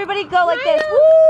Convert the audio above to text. Everybody go like this. Woo!